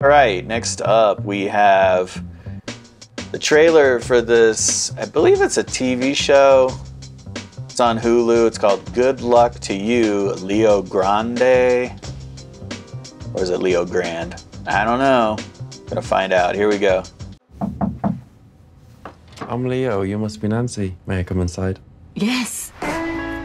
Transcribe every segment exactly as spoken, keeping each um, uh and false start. All right, next up we have the trailer for this, I believe it's a T V show. It's on Hulu. It's called Good Luck to You, Leo Grande. Or is it Leo Grande? I don't know. I'm gonna find out. Here we go. I'm Leo. You must be Nancy. May I come inside? Yes.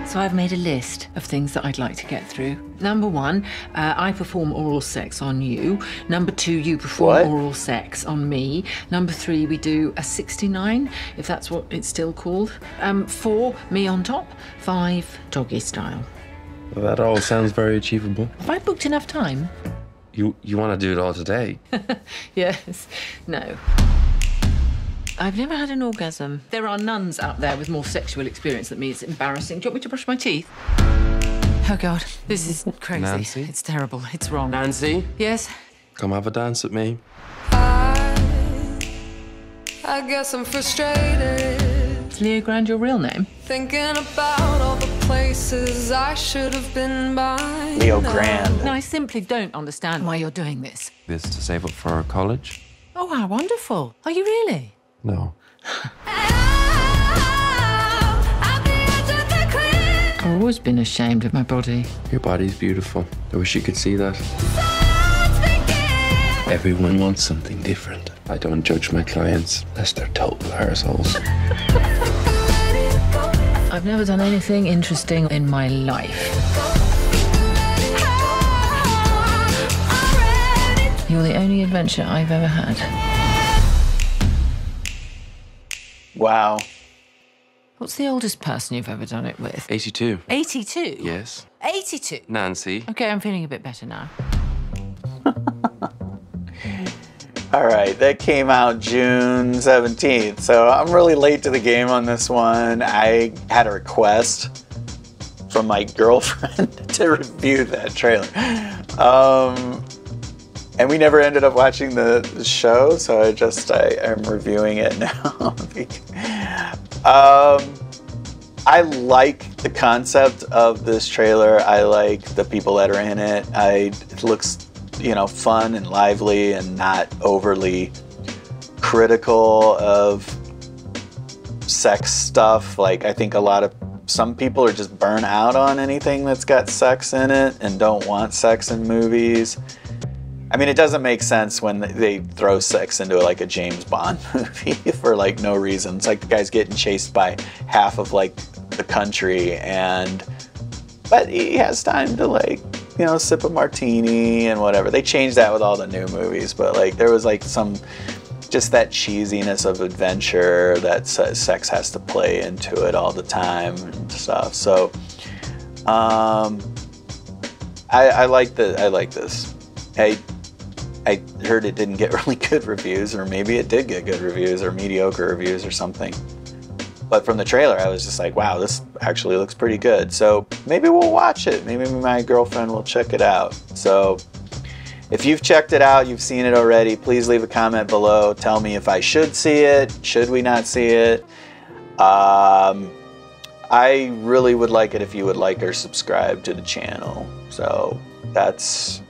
So I've made a list of things that I'd like to get through. Number one, uh, I perform oral sex on you. Number two, you perform what? Oral sex on me. Number three, we do a sixty-nine, if that's what it's still called. Um, four, me on top. Five, doggy style. Well, that all sounds very achievable. Have I booked enough time? You, you want to do it all today? Yes. No. I've never had an orgasm. There are nuns out there with more sexual experience than me. It's embarrassing. Do you want me to brush my teeth? Oh, God. This is crazy. Nancy? It's terrible. It's wrong. Nancy? Yes? Come have a dance at me. I, I guess I'm frustrated. Is Leo Grande your real name? Thinking about all the places I should have been by. Leo Grande. No, I simply don't understand why you're doing this. This to save up for our college. Oh, how wonderful. Are you really? No. I've always been ashamed of my body. Your body's beautiful. I wish you could see that. Everyone wants something different. I don't judge my clients unless they're total assholes. I've never done anything interesting in my life. You're the only adventure I've ever had. Wow. What's the oldest person you've ever done it with? eighty-two. eighty-two? Yes. eighty-two? Nancy. Okay, I'm feeling a bit better now. All right, that came out June seventeenth, so I'm really late to the game on this one. I had a request from my girlfriend to review that trailer. Um, And we never ended up watching the show, so I just I am reviewing it now. um, I like the concept of this trailer. I like the people that are in it. I, it looks, you know, fun and lively and not overly critical of sex stuff. Like I think a lot of some people are just burnt out on anything that's got sex in it and don't want sex in movies. I mean, it doesn't make sense when they throw sex into like a James Bond movie for like no reason. It's like the guy's getting chased by half of like the country, and but he has time to like, you know, sip a martini and whatever. They changed that with all the new movies, but like there was like some just that cheesiness of adventure that sex has to play into it all the time and stuff. So um, I, I like the I like this. I, I heard it didn't get really good reviews, or maybe it did get good reviews or mediocre reviews or something. But from the trailer, I was just like, wow, this actually looks pretty good. So maybe we'll watch it. Maybe my girlfriend will check it out. So if you've checked it out, you've seen it already, please leave a comment below. Tell me if I should see it. Should we not see it? Um, I really would like it if you would like or subscribe to the channel. So that's...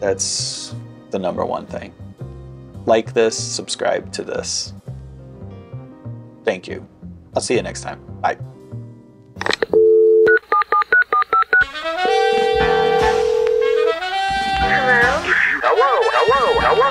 That's the number one thing. Like this, subscribe to this. Thank you. I'll see you next time. Bye. Hello? Hello, hello, hello.